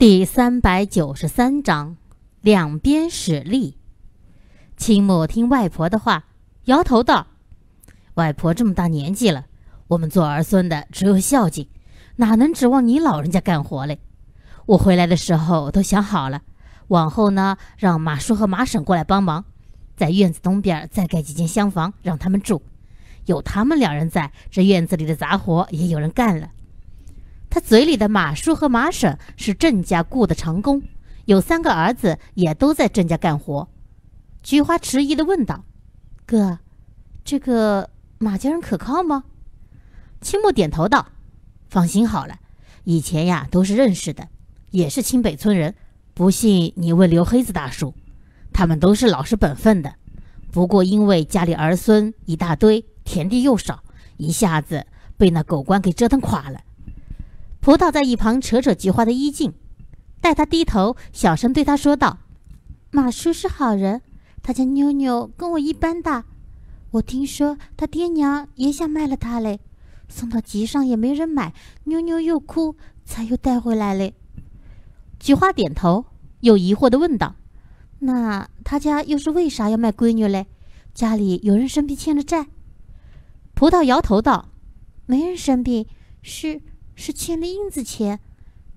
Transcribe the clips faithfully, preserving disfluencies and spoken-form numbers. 第三百九十三章两边使力。青木听外婆的话，摇头道：“外婆这么大年纪了，我们做儿孙的只有孝敬，哪能指望你老人家干活嘞？我回来的时候都想好了，往后呢，让马叔和马婶过来帮忙，在院子东边再盖几间厢房让他们住。有他们两人在，这院子里的杂活也有人干了。”他嘴里的马叔和马婶是郑家雇的长工，有三个儿子也都在郑家干活。菊花迟疑地问道：“哥，这个马家人可靠吗？”青木点头道：“放心好了，以前呀都是认识的，也是清北村人。不信你问刘黑子大叔，他们都是老实本分的。不过因为家里儿孙一大堆，田地又少，一下子被那狗官给折腾垮了。”葡萄在一旁扯扯菊花的衣襟，待他低头，小声对他说道：“马叔是好人，他家妞妞跟我一般大，我听说他爹娘也想卖了他嘞，送到集上也没人买，妞妞又哭，才又带回来嘞。”菊花点头，又疑惑地问道：“那他家又是为啥要卖闺女嘞？家里有人生病欠了债？”葡萄摇头道：“没人生病，是……是欠了印子钱，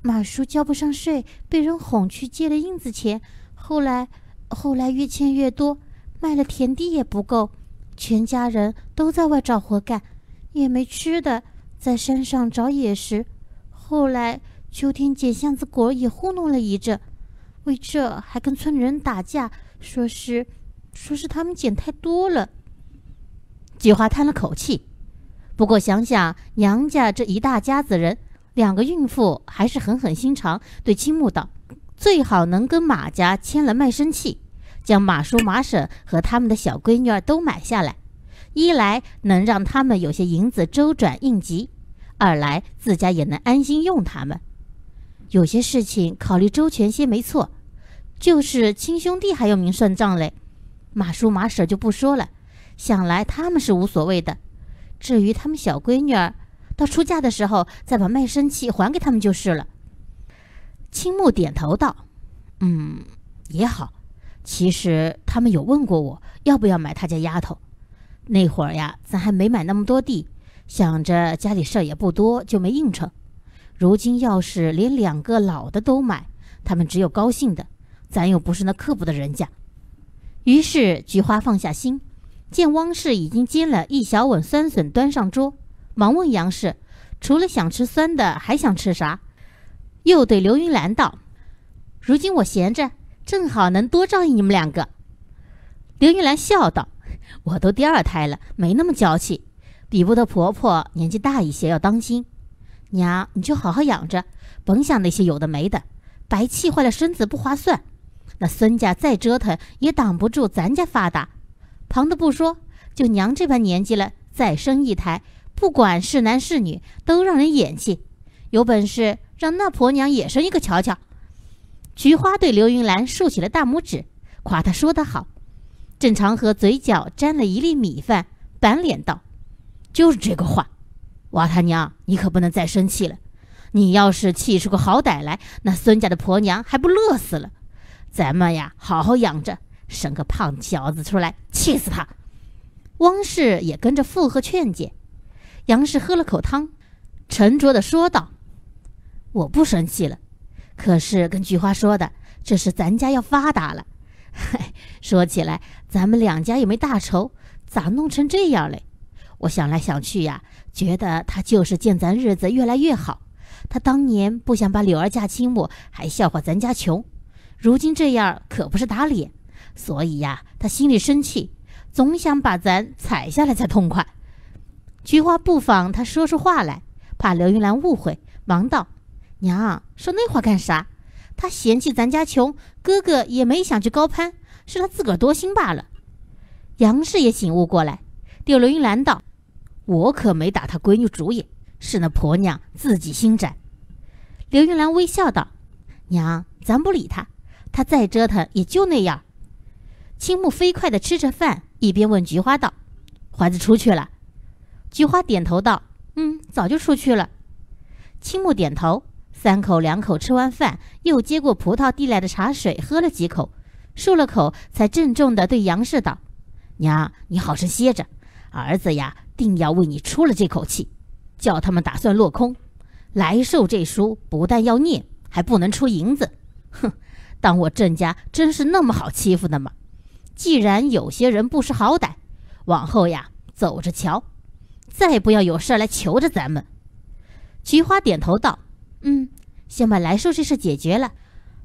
马叔交不上税，被人哄去借了印子钱，后来后来越欠越多，卖了田地也不够，全家人都在外找活干，也没吃的，在山上找野食。后来秋天捡橡子果也糊弄了一阵，为这还跟村人打架，说是说是他们捡太多了。”菊花叹了口气。不过想想娘家这一大家子人，两个孕妇还是狠狠心肠，对青木道：“最好能跟马家签了卖身契，将马叔马婶和他们的小闺女儿都买下来，一来能让他们有些银子周转应急，二来自家也能安心用他们。有些事情考虑周全些没错，就是亲兄弟还有明算账嘞。马叔马婶就不说了，想来他们是无所谓的。至于他们小闺女儿，到出嫁的时候再把卖身契还给他们就是了。”青木点头道：“嗯，也好。其实他们有问过我要不要买他家丫头，那会儿呀咱还没买那么多地，想着家里事儿也不多，就没应承。如今要是连两个老的都买，他们只有高兴的，咱又不是那刻薄的人家。”于是菊花放下心，见汪氏已经煎了一小碗酸笋端上桌，忙问杨氏除了想吃酸的还想吃啥，又对刘云兰道：“如今我闲着，正好能多照应你们两个。”刘云兰笑道：“我都第二胎了，没那么娇气，比不得婆婆年纪大一些，要当心。娘你就好好养着，甭想那些有的没的，白气坏了身子不划算。那孙家再折腾也挡不住咱家发达，旁的不说，就娘这般年纪了，再生一胎，不管是男是女，都让人眼气。有本事让那婆娘也生一个瞧瞧。”菊花对刘云兰竖起了大拇指，夸她说得好。郑长河嘴角沾了一粒米饭，板脸道：“就是这个话。娃他娘，你可不能再生气了。你要是气出个好歹来，那孙家的婆娘还不乐死了。咱们呀，好好养着。生个胖小子出来，气死他！”汪氏也跟着附和劝解。杨氏喝了口汤，沉着地说道：“我不生气了，可是跟菊花说的，这是咱家要发达了。嗨，说起来，咱们两家也没大仇，咋弄成这样嘞？我想来想去呀，觉得他就是见咱日子越来越好。他当年不想把柳儿嫁青木，还笑话咱家穷，如今这样可不是打脸。所以呀、啊，他心里生气，总想把咱踩下来才痛快。”菊花不妨他说出话来，怕刘云兰误会，忙道：“娘说那话干啥？他嫌弃咱家穷，哥哥也没想去高攀，是他自个儿多心罢了。”杨氏也醒悟过来，对刘云兰道：“我可没打他闺女主意，是那婆娘自己心窄。”刘云兰微笑道：“娘，咱不理他，他再折腾也就那样。”青木飞快地吃着饭，一边问菊花道：“怀子出去了？”菊花点头道：“嗯，早就出去了。”青木点头，三口两口吃完饭，又接过葡萄递来的茶水喝了几口，漱了口，才郑重地对杨氏道：“娘，你好生歇着，儿子呀，定要为你出了这口气，叫他们打算落空。来寿这书不但要念，还不能出银子。哼，当我郑家真是那么好欺负的吗？既然有些人不识好歹，往后呀，走着瞧。 再不要有事来求着咱们。”菊花点头道：“嗯，先把来寿这事解决了。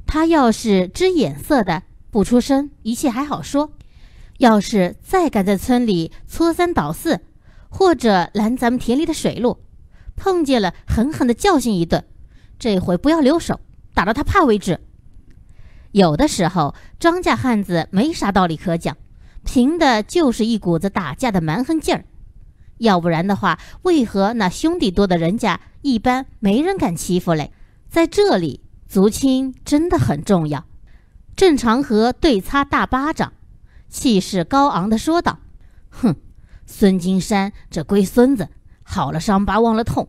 他要是知眼色的不出声，一切还好说；要是再敢在村里搓三倒四，或者拦咱们田里的水路，碰见了狠狠的教训一顿。这回不要留手，打到他怕为止。”有的时候，张家汉子没啥道理可讲，凭的就是一股子打架的蛮横劲儿。 要不然的话，为何那兄弟多的人家一般没人敢欺负嘞？在这里，族亲真的很重要。郑长河对擦大巴掌，气势高昂地说道：“哼，孙金山这龟孙子，好了伤疤忘了痛，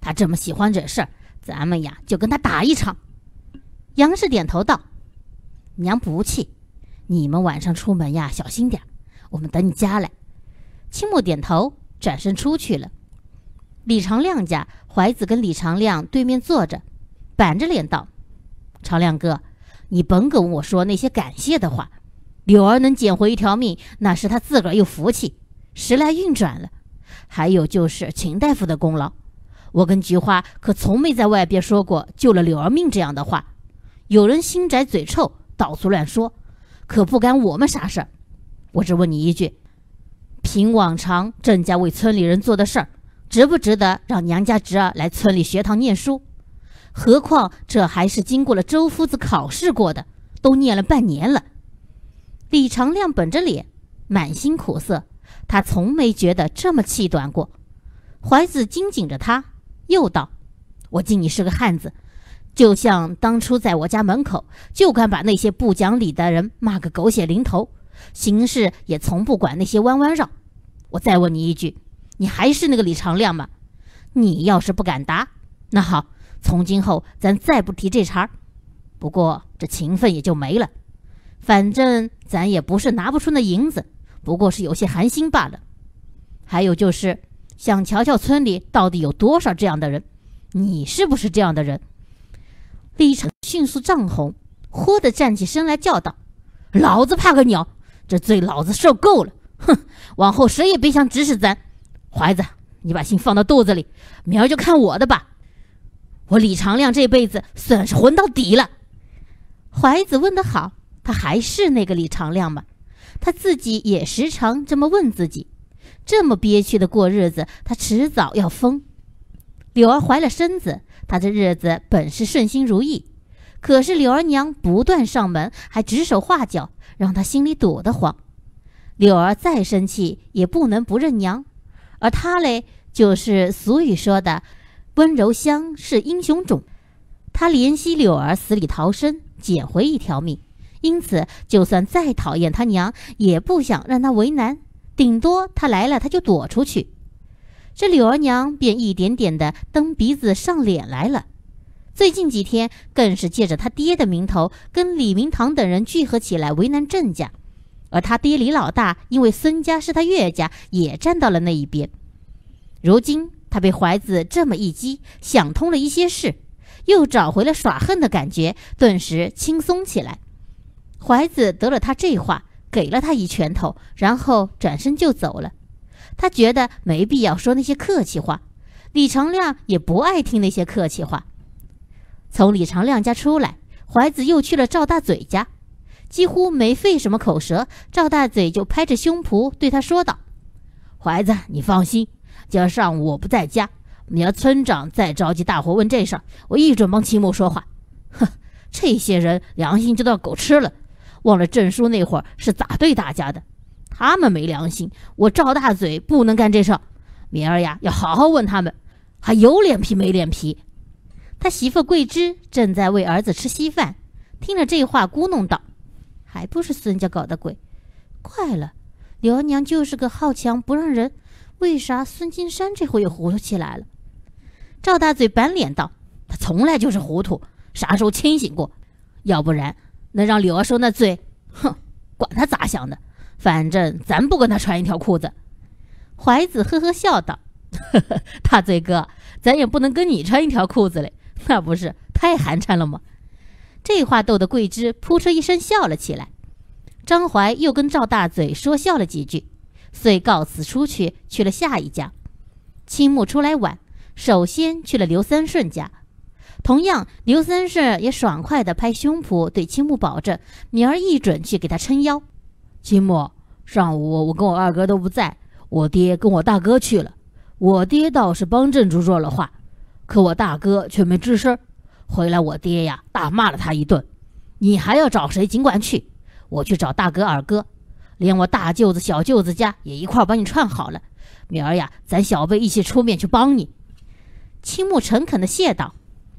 他这么喜欢惹事儿，咱们呀就跟他打一场。”杨氏点头道：“娘不气，你们晚上出门呀小心点，我们等你家来。”青木点头。 转身出去了。李长亮家怀子跟李长亮对面坐着，板着脸道：“长亮哥，你甭跟我说那些感谢的话。柳儿能捡回一条命，那是他自个儿有福气，时来运转了。还有就是秦大夫的功劳，我跟菊花可从没在外边说过救了柳儿命这样的话。有人心窄嘴臭，到处乱说，可不干我们啥事儿。我只问你一句。” 凭往常郑家为村里人做的事儿，值不值得让娘家侄儿来村里学堂念书？何况这还是经过了周夫子考试过的，都念了半年了。李长亮本着脸，满心苦涩，他从没觉得这么气短过。怀子紧紧着他，又道：“我敬你是个汉子，就像当初在我家门口，就敢把那些不讲理的人骂个狗血淋头。” 行事也从不管那些弯弯绕。我再问你一句，你还是那个李长亮吗？你要是不敢答，那好，从今后咱再不提这茬儿。不过这情分也就没了，反正咱也不是拿不出那银子，不过是有些寒心罢了。还有就是想瞧瞧村里到底有多少这样的人，你是不是这样的人？李成迅速涨红，豁地站起身来叫道：“老子怕个鸟！ 这罪老子受够了！哼，往后谁也别想指使咱。怀子，你把心放到肚子里，明儿就看我的吧。我李长亮这辈子算是混到底了。”怀子问得好，他还是那个李长亮吗？他自己也时常这么问自己。这么憋屈的过日子，他迟早要疯。柳儿怀了身子，他这日子本是顺心如意，可是柳儿娘不断上门，还指手画脚。 让他心里躲得慌。柳儿再生气也不能不认娘，而他嘞，就是俗语说的“温柔乡是英雄冢”。他怜惜柳儿死里逃生，捡回一条命，因此就算再讨厌他娘，也不想让他为难。顶多他来了，他就躲出去。这柳儿娘便一点点的蹬鼻子上脸来了。 最近几天，更是借着他爹的名头，跟李明堂等人聚合起来为难郑家，而他爹李老大因为孙家是他岳家，也站到了那一边。如今他被怀子这么一激，想通了一些事，又找回了耍横的感觉，顿时轻松起来。怀子得了他这话，给了他一拳头，然后转身就走了。他觉得没必要说那些客气话，李长亮也不爱听那些客气话。 从李长亮家出来，怀子又去了赵大嘴家，几乎没费什么口舌，赵大嘴就拍着胸脯对他说道：“怀子，你放心，今儿上午我不在家，你要村长再召集大伙问这事儿，我一准帮齐木说话。哼，这些人良心就当狗吃了，忘了郑叔那会儿是咋对大家的，他们没良心，我赵大嘴不能干这事儿。明儿呀，要好好问他们，还有脸皮没脸皮。” 他媳妇桂枝正在为儿子吃稀饭，听了这话，咕哝道：“还不是孙家搞的鬼！怪了，柳儿娘就是个好强不让人，为啥孙金山这回也糊涂起来了？”赵大嘴板脸道：“他从来就是糊涂，啥时候清醒过？要不然能让柳儿受那罪？哼，管他咋想的，反正咱不跟他穿一条裤子。”怀子呵呵笑道：“呵呵，大嘴哥，咱也不能跟你穿一条裤子嘞，那不是太寒碜了吗？”这话逗得桂枝扑哧一声笑了起来。张怀又跟赵大嘴说笑了几句，遂告辞出去，去了下一家。青木出来晚，首先去了刘三顺家。同样，刘三顺也爽快地拍胸脯对青木保证，明儿一准去给他撑腰。青木，上午我跟我二哥都不在，我爹跟我大哥去了。我爹倒是帮郑叔说了话，可我大哥却没吱声。回来我爹呀大骂了他一顿。你还要找谁尽管去，我去找大哥二哥，连我大舅子小舅子家也一块把你串好了。明儿呀，咱小辈一起出面去帮你。青木诚恳地谢道：“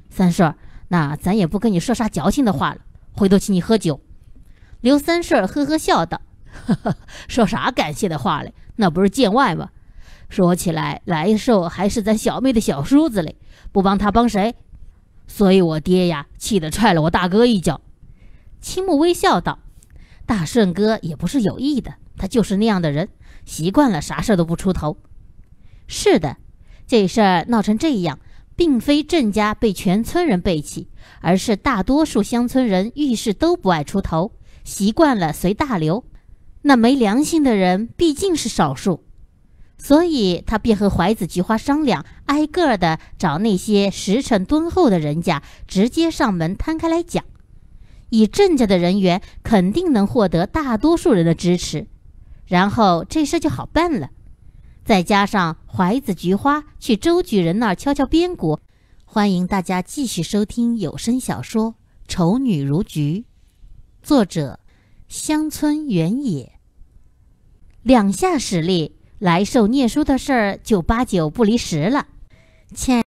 三顺，那咱也不跟你说啥矫情的话了，回头请你喝酒。”刘三顺呵呵笑道：“呵呵，说啥感谢的话嘞？那不是见外吗？说起来，来寿还是咱小妹的小叔子嘞，不帮他帮谁？所以我爹呀，气得踹了我大哥一脚。”青木微笑道：“大顺哥也不是有意的，他就是那样的人，习惯了啥事都不出头。”是的，这事儿闹成这样，并非郑家被全村人背弃，而是大多数乡村人遇事都不爱出头，习惯了随大流。那没良心的人毕竟是少数，所以他便和怀子菊花商量，挨个的找那些时辰敦厚的人家，直接上门摊开来讲。以郑家的人员肯定能获得大多数人的支持，然后这事就好办了。再加上怀子菊花去周举人那儿敲敲边鼓。欢迎大家继续收听有声小说《丑女如菊》，作者乡村原野。两下使力，来寿念书的事儿就八九不离十了。亲爱